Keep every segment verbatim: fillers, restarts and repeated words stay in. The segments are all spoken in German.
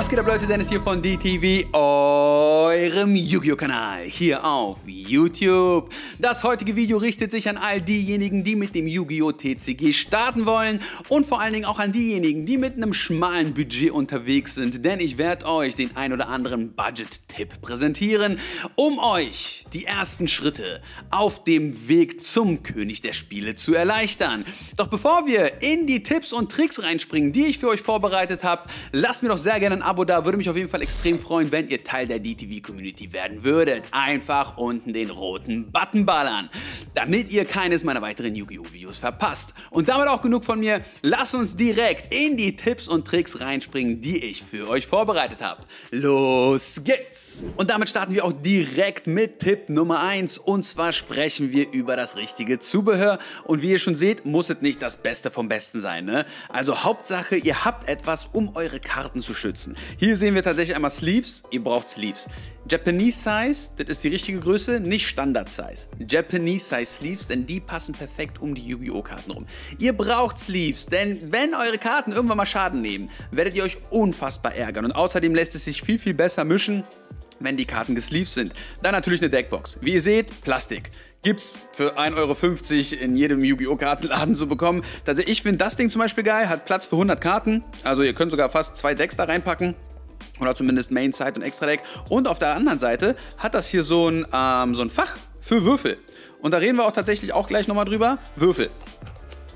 Was geht ab, Leute? Dennis hier von D T V, eurem Yu-Gi-Oh! Kanal hier auf YouTube. Das heutige Video richtet sich an all diejenigen, die mit dem Yu-Gi-Oh! T C G starten wollen und vor allen Dingen auch an diejenigen, die mit einem schmalen Budget unterwegs sind, denn ich werde euch den ein oder anderen Budget-Tipp präsentieren, um euch die ersten Schritte auf dem Weg zum König der Spiele zu erleichtern. Doch bevor wir in die Tipps und Tricks reinspringen, die ich für euch vorbereitet habe, lasst mir doch sehr gerne ein Abo da, würde mich auf jeden Fall extrem freuen, wenn ihr Teil der D T V-Community werden würdet. Einfach unten den roten Button ballern, damit ihr keines meiner weiteren Yu-Gi-Oh! Videos verpasst. Und damit auch genug von mir, lasst uns direkt in die Tipps und Tricks reinspringen, die ich für euch vorbereitet habe. Los geht's! Und damit starten wir auch direkt mit Tipp Nummer eins, und zwar sprechen wir über das richtige Zubehör. Und wie ihr schon seht, muss es nicht das Beste vom Besten sein, ne? Also Hauptsache, ihr habt etwas, um eure Karten zu schützen. Hier sehen wir tatsächlich einmal Sleeves. Ihr braucht Sleeves. Japanese Size, das ist die richtige Größe, nicht Standard Size. Japanese Size Sleeves, denn die passen perfekt um die Yu-Gi-Oh! Karten rum. Ihr braucht Sleeves, denn wenn eure Karten irgendwann mal Schaden nehmen, werdet ihr euch unfassbar ärgern. Und außerdem lässt es sich viel, viel besser mischen, wenn die Karten gesleeved sind. Dann natürlich eine Deckbox. Wie ihr seht, Plastik. Gibt's für ein Euro fünfzig in jedem Yu-Gi-Oh! Kartenladen zu bekommen. Also ich finde das Ding zum Beispiel geil, hat Platz für hundert Karten, also ihr könnt sogar fast zwei Decks da reinpacken. Oder zumindest Main, Side und Extra Deck. Und auf der anderen Seite hat das hier so ein, ähm, so ein Fach für Würfel. Und da reden wir auch tatsächlich auch gleich nochmal drüber. Würfel.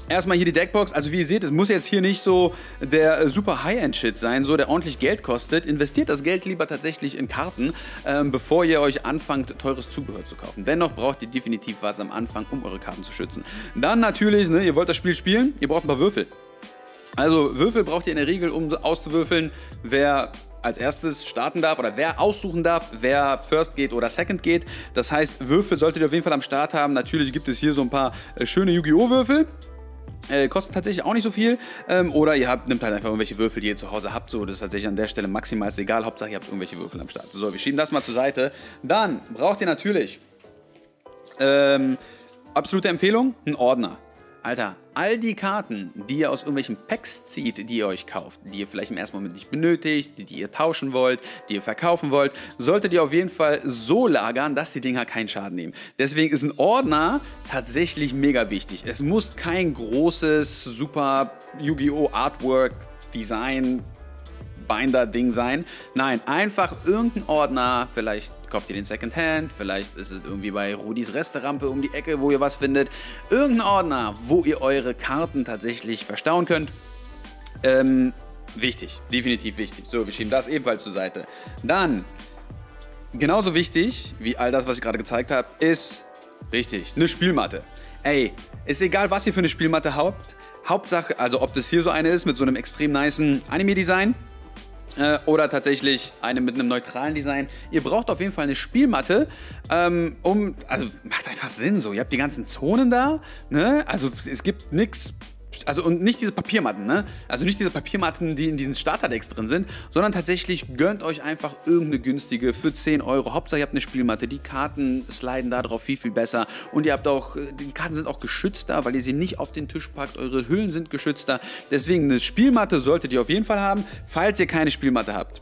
Erstmal hier die Deckbox, also wie ihr seht, es muss jetzt hier nicht so der super High-End-Shit sein, so der ordentlich Geld kostet. Investiert das Geld lieber tatsächlich in Karten, ähm, bevor ihr euch anfangt, teures Zubehör zu kaufen. Dennoch braucht ihr definitiv was am Anfang, um eure Karten zu schützen. Dann natürlich, ne, ihr wollt das Spiel spielen, ihr braucht ein paar Würfel. Also Würfel braucht ihr in der Regel, um auszuwürfeln, wer als erstes starten darf oder wer aussuchen darf, wer First geht oder Second geht. Das heißt, Würfel solltet ihr auf jeden Fall am Start haben. Natürlich gibt es hier so ein paar schöne Yu-Gi-Oh! Würfel. Äh, kosten tatsächlich auch nicht so viel, ähm, oder ihr habt, nehmt halt einfach irgendwelche Würfel, die ihr zu Hause habt, so, das ist tatsächlich an der Stelle maximal egal, Hauptsache ihr habt irgendwelche Würfel am Start. So, wir schieben das mal zur Seite. Dann braucht ihr natürlich, ähm, absolute Empfehlung, einen Ordner. Alter, all die Karten, die ihr aus irgendwelchen Packs zieht, die ihr euch kauft, die ihr vielleicht im ersten Moment nicht benötigt, die, die ihr tauschen wollt, die ihr verkaufen wollt, solltet ihr auf jeden Fall so lagern, dass die Dinger keinen Schaden nehmen. Deswegen ist ein Ordner tatsächlich mega wichtig. Es muss kein großes, super Yu-Gi-Oh! Artwork, Design, Binder-Ding sein. Nein, einfach irgendein Ordner, vielleicht kauft ihr den Secondhand, vielleicht ist es irgendwie bei Rudis Resterampe um die Ecke, wo ihr was findet. Irgendein Ordner, wo ihr eure Karten tatsächlich verstauen könnt. Ähm, wichtig, definitiv wichtig. So, wir schieben das ebenfalls zur Seite. Dann, genauso wichtig wie all das, was ich gerade gezeigt habe, ist, richtig, eine Spielmatte. Ey, ist egal, was ihr für eine Spielmatte habt. Hauptsache, also ob das hier so eine ist mit so einem extrem nicen Anime-Design, oder tatsächlich eine mit einem neutralen Design. Ihr braucht auf jeden Fall eine Spielmatte, ähm, um, also macht einfach Sinn so. Ihr habt die ganzen Zonen da, ne? Also es gibt nichts, also und nicht diese Papiermatten, ne? Also nicht diese Papiermatten, die in diesen Starterdecks drin sind, sondern tatsächlich gönnt euch einfach irgendeine günstige für zehn Euro. Hauptsache ihr habt eine Spielmatte, die Karten sliden da drauf viel, viel besser und ihr habt auch, die Karten sind auch geschützter, weil ihr sie nicht auf den Tisch packt, eure Hüllen sind geschützter. Deswegen eine Spielmatte solltet ihr auf jeden Fall haben, falls ihr keine Spielmatte habt.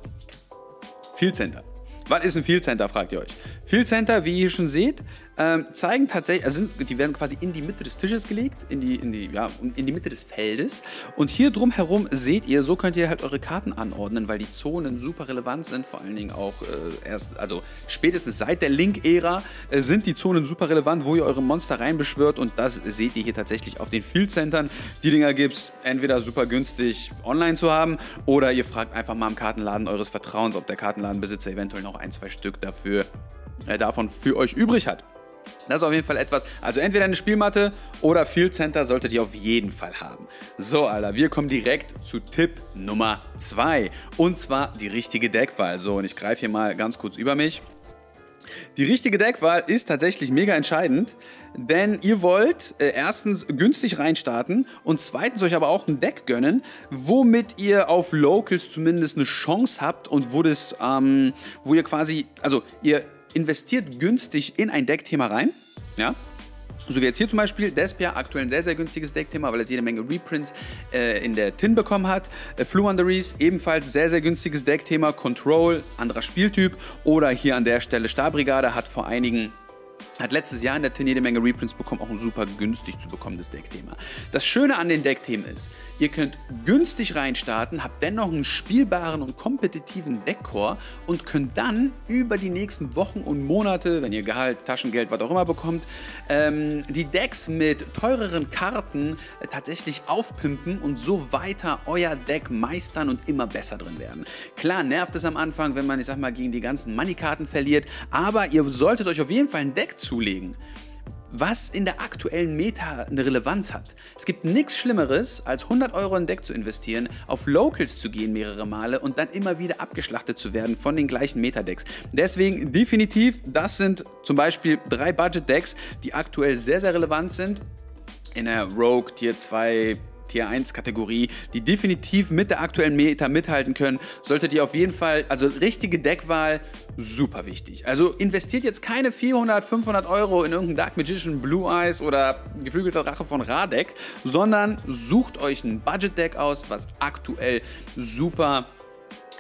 Field Center. Was ist ein Field Center, fragt ihr euch. Field Center, wie ihr schon seht, ähm, zeigen tatsächlich, also sind, die werden quasi in die Mitte des Tisches gelegt, in die, in, die, ja, in die Mitte des Feldes. Und hier drumherum seht ihr, so könnt ihr halt eure Karten anordnen, weil die Zonen super relevant sind, vor allen Dingen auch äh, erst, also spätestens seit der Link-Ära äh, sind die Zonen super relevant, wo ihr eure Monster reinbeschwört, und das seht ihr hier tatsächlich auf den Field Centern. Die Dinger gibt es entweder super günstig online zu haben oder ihr fragt einfach mal im Kartenladen eures Vertrauens, ob der Kartenladenbesitzer eventuell noch ein, zwei Stück dafür, äh, davon für euch übrig hat. Das ist auf jeden Fall etwas, also entweder eine Spielmatte oder Field Center solltet ihr auf jeden Fall haben. So, Alter, wir kommen direkt zu Tipp Nummer zwei, und zwar die richtige Deckwahl. So, und ich greife hier mal ganz kurz über mich. Die richtige Deckwahl ist tatsächlich mega entscheidend, denn ihr wollt äh, erstens günstig reinstarten und zweitens euch aber auch ein Deck gönnen, womit ihr auf Locals zumindest eine Chance habt und wo das, ähm, wo ihr quasi, also ihr investiert günstig in ein Deckthema rein, ja, So wie jetzt hier zum Beispiel, Despia, aktuell ein sehr, sehr günstiges Deckthema, weil es jede Menge Reprints äh, in der Tin bekommen hat. Äh, Fluanderies, ebenfalls sehr, sehr günstiges Deckthema. Control, anderer Spieltyp. Oder hier an der Stelle Starbrigade hat vor einigen... Hat letztes Jahr in der Tin jede Menge Reprints bekommen, auch ein super günstig zu bekommendes Deckthema. Das Schöne an den Deckthemen ist, ihr könnt günstig reinstarten, habt dennoch einen spielbaren und kompetitiven Deckcore und könnt dann über die nächsten Wochen und Monate, wenn ihr Gehalt, Taschengeld, was auch immer bekommt, ähm, die Decks mit teureren Karten äh, tatsächlich aufpimpen und so weiter euer Deck meistern und immer besser drin werden. Klar nervt es am Anfang, wenn man, ich sag mal, gegen die ganzen Money-Karten verliert, aber ihr solltet euch auf jeden Fall ein Deck zulegen, was in der aktuellen Meta eine Relevanz hat. Es gibt nichts Schlimmeres, als hundert Euro in ein Deck zu investieren, auf Locals zu gehen mehrere Male und dann immer wieder abgeschlachtet zu werden von den gleichen Meta-Decks. Deswegen definitiv, das sind zum Beispiel drei Budget-Decks, die aktuell sehr, sehr relevant sind in der Rogue, Tier zwei, Tier eins Kategorie, die definitiv mit der aktuellen Meta mithalten können, solltet ihr auf jeden Fall, also richtige Deckwahl, super wichtig. Also investiert jetzt keine vierhundert, fünfhundert Euro in irgendeinen Dark Magician, Blue Eyes oder geflügelter Drache von Radek, sondern sucht euch ein Budget-Deck aus, was aktuell super,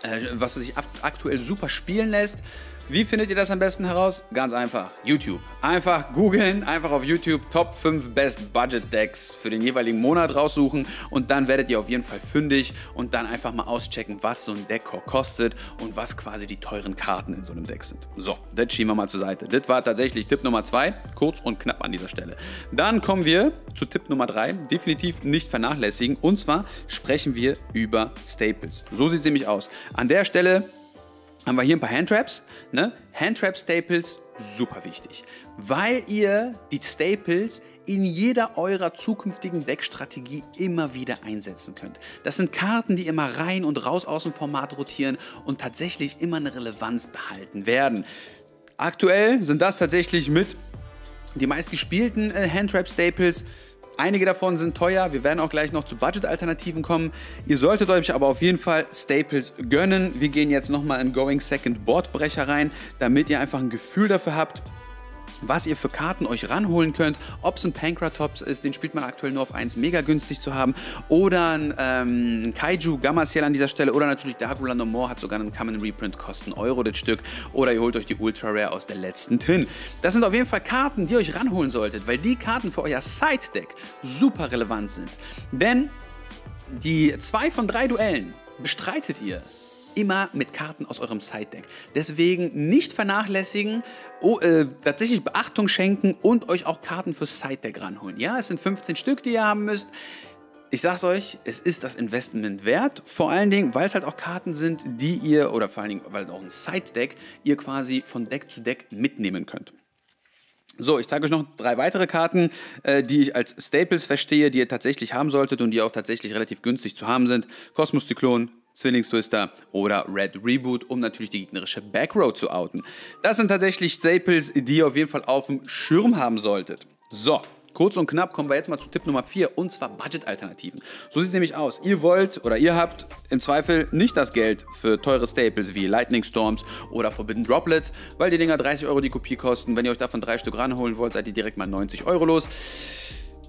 äh, was sich aktuell super spielen lässt. Wie findet ihr das am besten heraus? Ganz einfach, YouTube. Einfach googeln, einfach auf YouTube Top fünf Best Budget Decks für den jeweiligen Monat raussuchen und dann werdet ihr auf jeden Fall fündig und dann einfach mal auschecken, was so ein Deckcore kostet und was quasi die teuren Karten in so einem Deck sind. So, das schieben wir mal zur Seite. Das war tatsächlich Tipp Nummer zwei, kurz und knapp an dieser Stelle. Dann kommen wir zu Tipp Nummer drei, definitiv nicht vernachlässigen, und zwar sprechen wir über Staples. So sieht es nämlich aus. An der Stelle haben wir hier ein paar Handtraps, ne? Handtrap-Staples, super wichtig, weil ihr die Staples in jeder eurer zukünftigen Deckstrategie immer wieder einsetzen könnt. Das sind Karten, die immer rein und raus aus dem Format rotieren und tatsächlich immer eine Relevanz behalten werden. Aktuell sind das tatsächlich mit die meistgespielten Handtrap-Staples. Einige davon sind teuer, wir werden auch gleich noch zu Budget-Alternativen kommen. Ihr solltet euch aber auf jeden Fall Staples gönnen. Wir gehen jetzt nochmal in Going Second Boardbrecher rein, damit ihr einfach ein Gefühl dafür habt, was ihr für Karten euch ranholen könnt. Ob es ein Pancratops ist, den spielt man aktuell nur auf eins, mega günstig zu haben. Oder ein ähm, Kaiju Gamma Cell an dieser Stelle. Oder natürlich Dark Ruler No More, hat sogar einen Common Reprint, kosten Euro das Stück. Oder ihr holt euch die Ultra Rare aus der letzten Tin. Das sind auf jeden Fall Karten, die ihr euch ranholen solltet, weil die Karten für euer Side-Deck super relevant sind. Denn die zwei von drei Duellen bestreitet ihr immer mit Karten aus eurem Side-Deck. Deswegen nicht vernachlässigen, oh, äh, tatsächlich Beachtung schenken und euch auch Karten fürs Side-Deck ranholen. Ja, es sind fünfzehn Stück, die ihr haben müsst. Ich sag's euch, es ist das Investment wert, vor allen Dingen, weil es halt auch Karten sind, die ihr, oder vor allen Dingen, weil auch ein Side-Deck, ihr quasi von Deck zu Deck mitnehmen könnt. So, ich zeige euch noch drei weitere Karten, äh, die ich als Staples verstehe, die ihr tatsächlich haben solltet und die auch tatsächlich relativ günstig zu haben sind. Kosmoszyklon, Zwillings Twister oder Red Reboot, um natürlich die gegnerische Backrow zu outen. Das sind tatsächlich Staples, die ihr auf jeden Fall auf dem Schirm haben solltet. So, kurz und knapp kommen wir jetzt mal zu Tipp Nummer vier, und zwar Budget-Alternativen. So sieht es nämlich aus. Ihr wollt oder ihr habt im Zweifel nicht das Geld für teure Staples wie Lightning Storms oder Forbidden Droplets, weil die Dinger dreißig Euro die Kopie kosten. Wenn ihr euch davon drei Stück ranholen wollt, seid ihr direkt mal neunzig Euro los.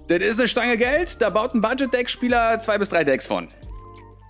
Das ist eine Stange Geld, da baut ein Budget-Deck-Spieler zwei bis drei Decks von.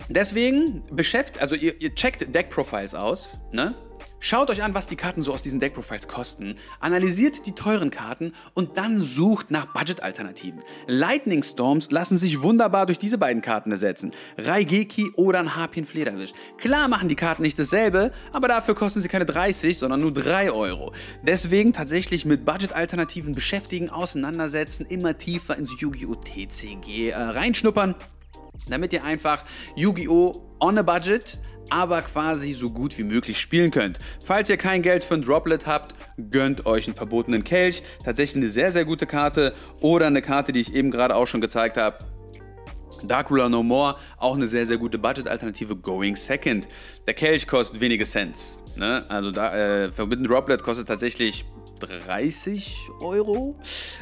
Deswegen beschäftigt, also ihr, ihr checkt Deck-Profiles aus, ne? Schaut euch an, was die Karten so aus diesen Deck-Profiles kosten, analysiert die teuren Karten und dann sucht nach Budget-Alternativen. Lightning Storms lassen sich wunderbar durch diese beiden Karten ersetzen, Raigeki oder ein Harpien-Flederwisch. Klar machen die Karten nicht dasselbe, aber dafür kosten sie keine dreißig, sondern nur drei Euro. Deswegen tatsächlich mit Budget-Alternativen beschäftigen, auseinandersetzen, immer tiefer ins Yu-Gi-Oh! T C G äh, reinschnuppern, damit ihr einfach Yu-Gi-Oh! On a Budget, aber quasi so gut wie möglich spielen könnt. Falls ihr kein Geld für ein Droplet habt, gönnt euch einen verbotenen Kelch. Tatsächlich eine sehr, sehr gute Karte oder eine Karte, die ich eben gerade auch schon gezeigt habe. Dark Ruler No More, auch eine sehr, sehr gute Budget-Alternative, Going Second. Der Kelch kostet wenige Cents. Ne? Also da, äh, Forbidden Droplet kostet tatsächlich dreißig Euro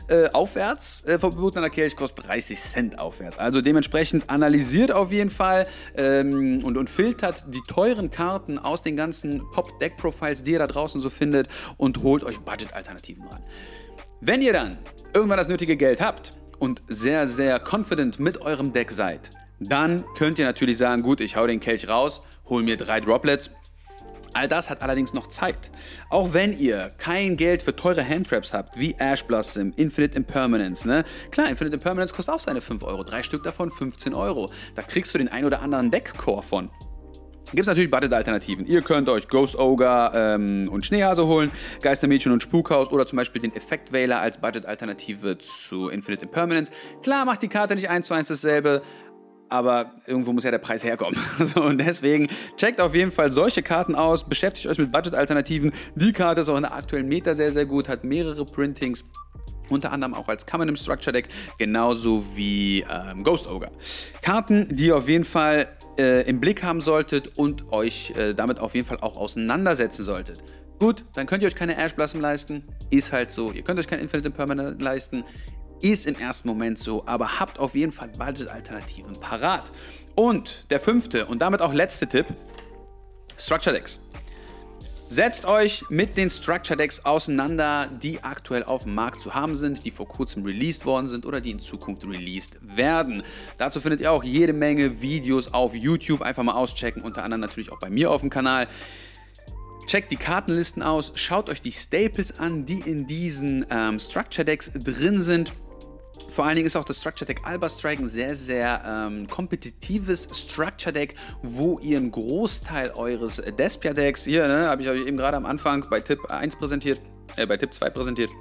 äh, aufwärts. Äh, Verbotener Kelch kostet dreißig Cent aufwärts. Also dementsprechend analysiert auf jeden Fall ähm, und, und filtert die teuren Karten aus den ganzen Pop-Deck-Profiles, die ihr da draußen so findet, und holt euch Budget-Alternativen ran. Wenn ihr dann irgendwann das nötige Geld habt und sehr, sehr confident mit eurem Deck seid, dann könnt ihr natürlich sagen, gut, ich hau den Kelch raus, hol mir drei Droplets. All das hat allerdings noch Zeit. Auch wenn ihr kein Geld für teure Handtraps habt, wie Ash Blossom, Infinite Impermanence, ne? Klar, Infinite Impermanence kostet auch seine fünf Euro, drei Stück davon fünfzehn Euro. Da kriegst du den ein oder anderen Deckcore von. Gibt es natürlich budget Alternativen. Ihr könnt euch Ghost Ogre ähm, und Schneehase holen, Geistermädchen und Spukhaus oder zum Beispiel den Effekt-Wähler als Budget-Alternative zu Infinite Impermanence. Klar macht die Karte nicht eins zu eins dasselbe, aber irgendwo muss ja der Preis herkommen. So, und deswegen checkt auf jeden Fall solche Karten aus, beschäftigt euch mit Budget-Alternativen. Die Karte ist auch in der aktuellen Meta sehr, sehr gut, hat mehrere Printings, unter anderem auch als Common im Structure Deck, genauso wie ähm, Ghost Ogre. Karten, die ihr auf jeden Fall äh, im Blick haben solltet und euch äh, damit auf jeden Fall auch auseinandersetzen solltet. Gut, dann könnt ihr euch keine Ash Blossom leisten, ist halt so. Ihr könnt euch kein Infinite Impermanence leisten, ist im ersten Moment so, aber habt auf jeden Fall Budget-Alternativen parat. Und der fünfte und damit auch letzte Tipp, Structure Decks. Setzt euch mit den Structure Decks auseinander, die aktuell auf dem Markt zu haben sind, die vor kurzem released worden sind oder die in Zukunft released werden. Dazu findet ihr auch jede Menge Videos auf YouTube, einfach mal auschecken, unter anderem natürlich auch bei mir auf dem Kanal. Checkt die Kartenlisten aus, schaut euch die Staples an, die in diesen ähm, Structure Decks drin sind. Vor allen Dingen ist auch das Structure Deck Alba Strike ein sehr, sehr ähm, kompetitives Structure Deck, wo ihr einen Großteil eures Despia Decks, hier ne, habe ich euch eben gerade am Anfang bei Tipp eins präsentiert, äh, bei Tipp zwei präsentiert,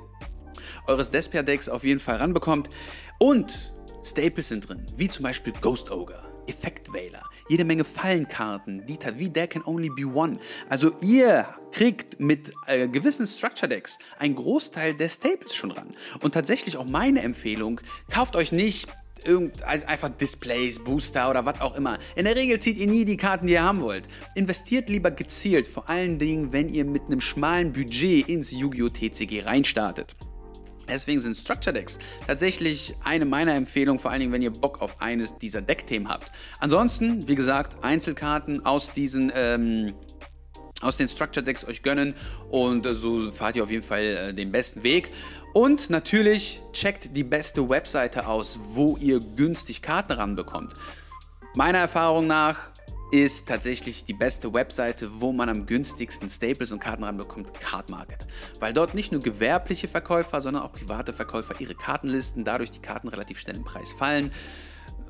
eures Despia Decks auf jeden Fall ranbekommt. Und Staples sind drin, wie zum Beispiel Ghost Ogre, Effekt-Wähler, jede Menge Fallenkarten, die wie There Can Only Be One. Also ihr kriegt mit äh, gewissen Structure-Decks einen Großteil der Staples schon ran. Und tatsächlich auch meine Empfehlung, kauft euch nicht irgend, also einfach Displays, Booster oder was auch immer. In der Regel zieht ihr nie die Karten, die ihr haben wollt. Investiert lieber gezielt, vor allen Dingen, wenn ihr mit einem schmalen Budget ins Yu-Gi-Oh! T C G reinstartet. Deswegen sind Structure Decks tatsächlich eine meiner Empfehlungen, vor allen Dingen, wenn ihr Bock auf eines dieser Deckthemen habt. Ansonsten, wie gesagt, Einzelkarten aus diesen, ähm, aus den Structure Decks euch gönnen und so fahrt ihr auf jeden Fall äh, den besten Weg. Und natürlich checkt die beste Webseite aus, wo ihr günstig Karten ranbekommt. Meiner Erfahrung nach ist tatsächlich die beste Webseite, wo man am günstigsten Staples und Karten ranbekommt, Card Market. Weil dort nicht nur gewerbliche Verkäufer, sondern auch private Verkäufer ihre Karten listen, dadurch die Karten relativ schnell im Preis fallen,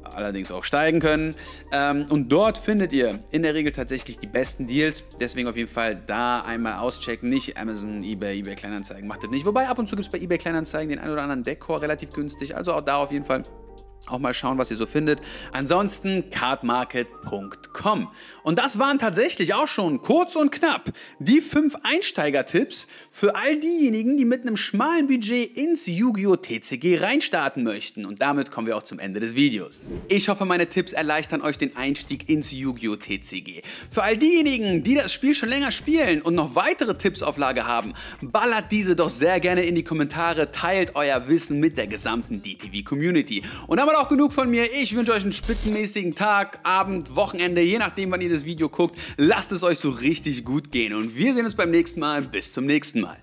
allerdings auch steigen können. Und dort findet ihr in der Regel tatsächlich die besten Deals. Deswegen auf jeden Fall da einmal auschecken, nicht Amazon, eBay, eBay Kleinanzeigen, macht das nicht. Wobei ab und zu gibt es bei eBay Kleinanzeigen den einen oder anderen Deckcore relativ günstig, also auch da auf jeden Fall auch mal schauen, was ihr so findet. Ansonsten card market punkt com. Und das waren tatsächlich auch schon kurz und knapp die fünf Einsteiger-Tipps für all diejenigen, die mit einem schmalen Budget ins Yu-Gi-Oh! T C G reinstarten möchten. Und damit kommen wir auch zum Ende des Videos. Ich hoffe, meine Tipps erleichtern euch den Einstieg ins Yu-Gi-Oh! T C G. Für all diejenigen, die das Spiel schon länger spielen und noch weitere Tipps auf Lager haben, ballert diese doch sehr gerne in die Kommentare, teilt euer Wissen mit der gesamten D T V-Community. Und damit auch genug von mir. Ich wünsche euch einen spitzenmäßigen Tag, Abend, Wochenende, je nachdem, wann ihr das Video guckt. Lasst es euch so richtig gut gehen und wir sehen uns beim nächsten Mal. Bis zum nächsten Mal.